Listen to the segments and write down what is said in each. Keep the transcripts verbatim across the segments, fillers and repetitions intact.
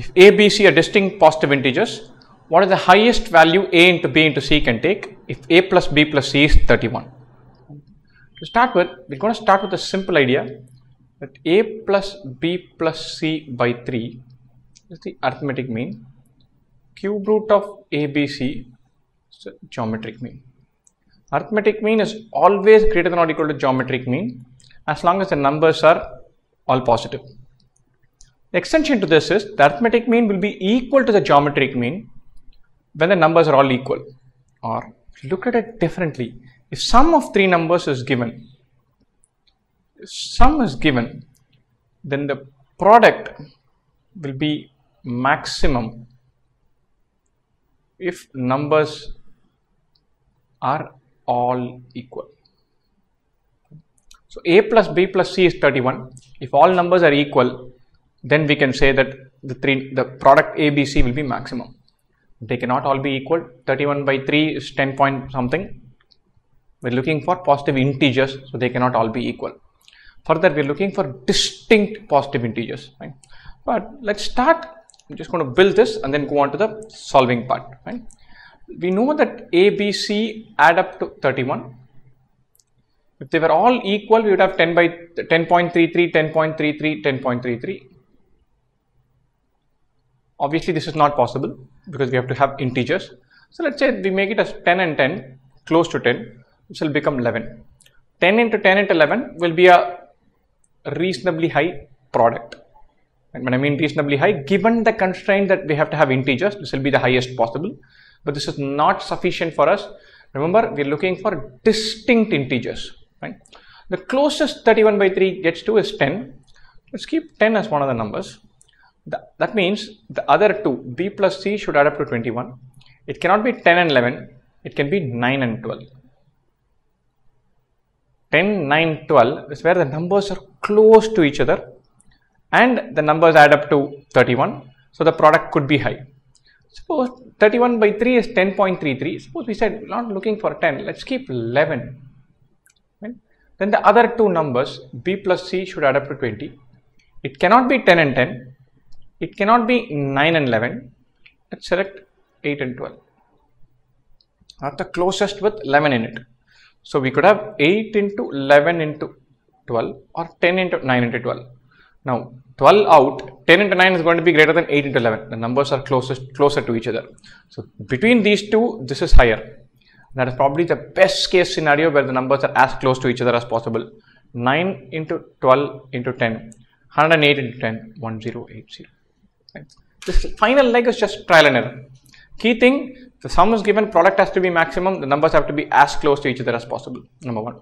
if a, b, c are distinct positive integers, what is the highest value a into b into c can take if a plus b plus c is thirty-one? To start with, we are going to start with a simple idea that a plus b plus c by three is the arithmetic mean, cube root of a, b, c is the geometric mean. Arithmetic mean is always greater than or equal to geometric mean as long as the numbers are all positive. The extension to this is the arithmetic mean will be equal to the geometric mean when the numbers are all equal, or look at it differently. If sum of three numbers is given, if sum is given, then the product will be maximum if numbers are all equal. So a plus b plus c is thirty-one. If all numbers are equal, then we can say that the three the product a, b, c will be maximum. They cannot all be equal. thirty-one by three is ten point something. We're looking for positive integers, so they cannot all be equal. Further, we're looking for distinct positive integers, right? But let's start. I'm just going to build this and then go on to the solving part, right? We know that a, b, c add up to thirty-one. If they were all equal, we would have ten by ten point three three, ten point three three, ten point three three. Obviously, this is not possible because we have to have integers. So let's say we make it as ten and ten, close to ten, which will become eleven. ten into ten into eleven will be a reasonably high product. And when I mean reasonably high, given the constraint that we have to have integers, this will be the highest possible. But this is not sufficient for us. Remember, we are looking for distinct integers, right? The closest thirty-one by three gets to is ten. Let's keep ten as one of the numbers. Th that means the other two, b plus c, should add up to twenty-one. It cannot be ten and eleven. It can be nine and twelve. ten, nine, twelve is where the numbers are close to each other and the numbers add up to thirty-one. So the product could be high. Suppose thirty-one by three is ten point three three. Suppose we said not looking for ten, let's keep eleven. Right? Then the other two numbers, b plus c, should add up to twenty. It cannot be ten and ten. It cannot be nine and eleven. Let's select eight and twelve. Are the closest with eleven in it. So we could have eight into eleven into twelve or ten into nine into twelve. Now twelve out, ten into nine is going to be greater than eight into eleven. The numbers are closest, closer to each other. So between these two, this is higher. That is probably the best case scenario where the numbers are as close to each other as possible. nine into twelve into ten, one hundred eight into ten, one thousand eighty. Right. This final leg is just trial and error. Key thing, the sum is given, product has to be maximum, the numbers have to be as close to each other as possible. Number one.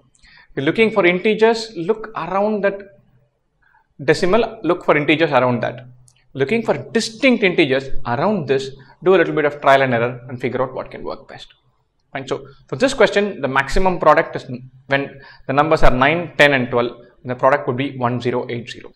If you're looking for integers, look around that decimal, look for integers around that. Looking for distinct integers around this, do a little bit of trial and error and figure out what can work best. Fine. So for this question, the maximum product is when the numbers are nine, ten and twelve, and the product would be one thousand eighty.